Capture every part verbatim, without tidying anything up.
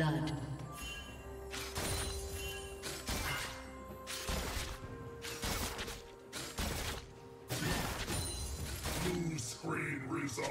blood. Blue screen resolved.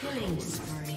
Killing spree.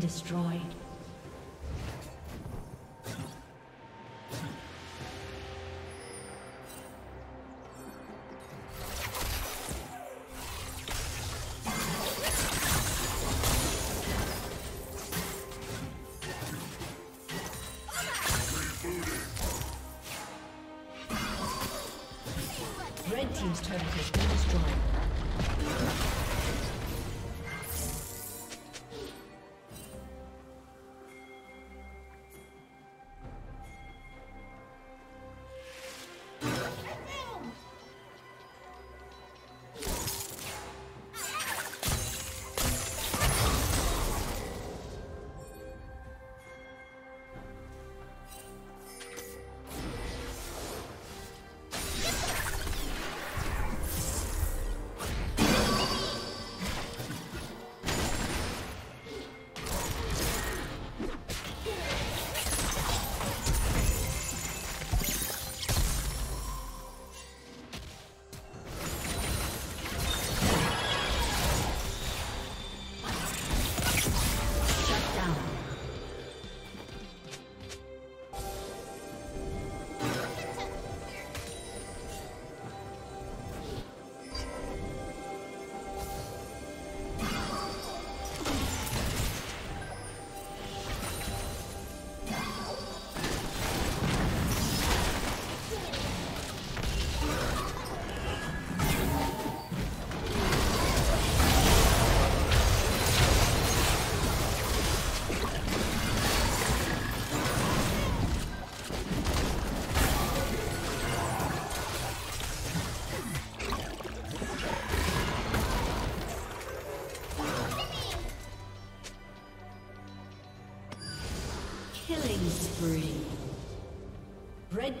Destroyed. Red team's turret has been destroyed. Killing spree. Red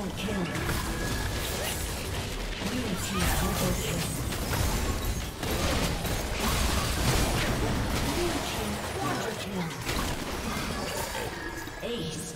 Double kill. Unity double kill. Blue team quadra kill. Ace.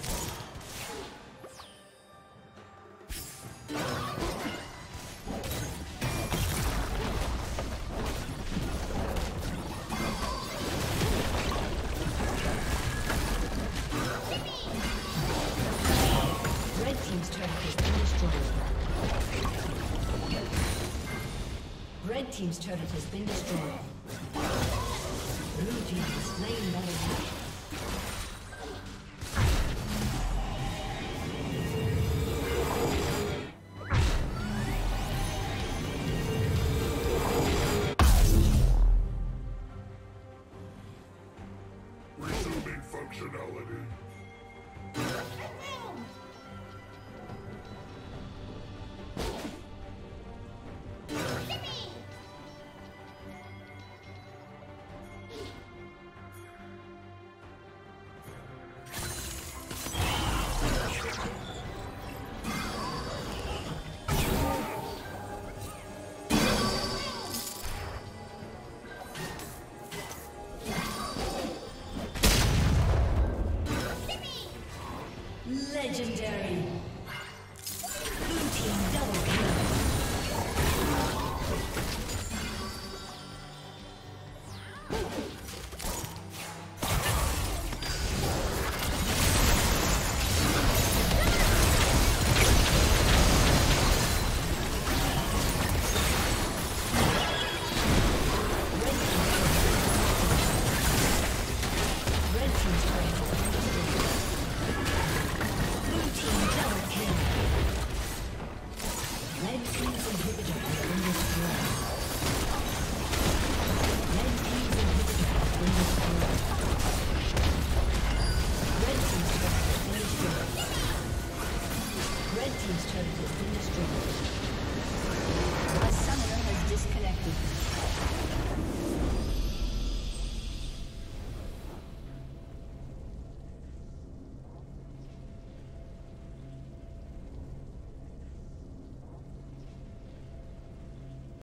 Team's turret has been destroyed. Blue team has slain that attack.